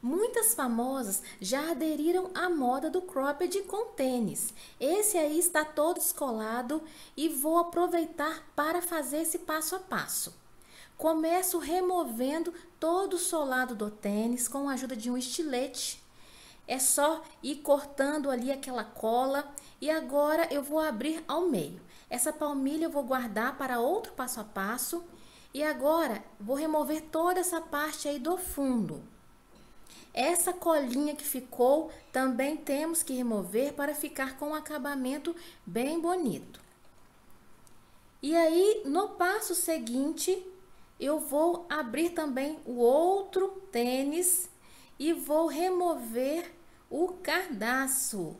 Muitas famosas já aderiram à moda do cropped com tênis. Esse aí está todo descolado e vou aproveitar para fazer esse passo a passo. Começo removendo todo o solado do tênis com a ajuda de um estilete. É só ir cortando ali aquela cola e agora eu vou abrir ao meio. Essa palmilha eu vou guardar para outro passo a passo e agora vou remover toda essa parte aí do fundo. Essa colinha que ficou também temos que remover para ficar com um acabamento bem bonito. E aí, no passo seguinte, eu vou abrir também o outro tênis e vou remover o cardaço.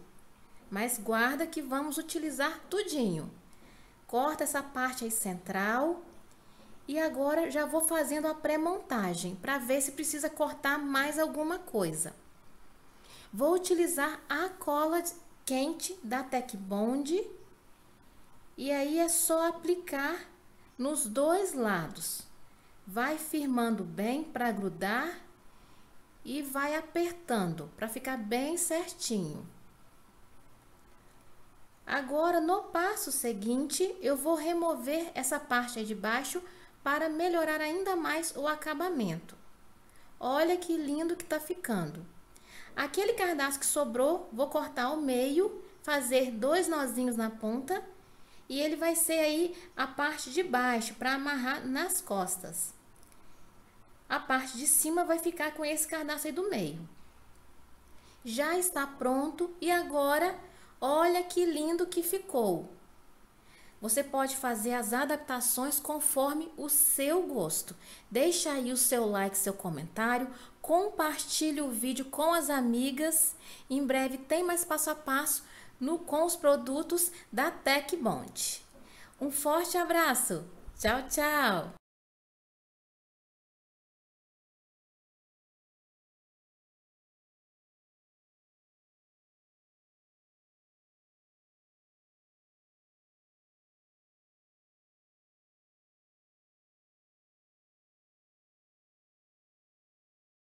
Mas guarda que vamos utilizar tudinho. Corta essa parte aí central. E agora já vou fazendo a pré-montagem para ver se precisa cortar mais alguma coisa. Vou utilizar a cola quente da Tecbond e aí é só aplicar nos dois lados. Vai firmando bem para grudar e vai apertando para ficar bem certinho. Agora no passo seguinte eu vou remover essa parte aí de baixo para melhorar ainda mais o acabamento. Olha que lindo que tá ficando. Aquele cardaço que sobrou, vou cortar ao meio, fazer dois nozinhos na ponta e ele vai ser aí a parte de baixo para amarrar nas costas. A parte de cima vai ficar com esse cardaço aí do meio. Já está pronto e agora olha que lindo que ficou. Você pode fazer as adaptações conforme o seu gosto. Deixa aí o seu like, seu comentário, compartilhe o vídeo com as amigas. Em breve tem mais passo a passo com os produtos da Tecbond. Um forte abraço. Tchau, tchau.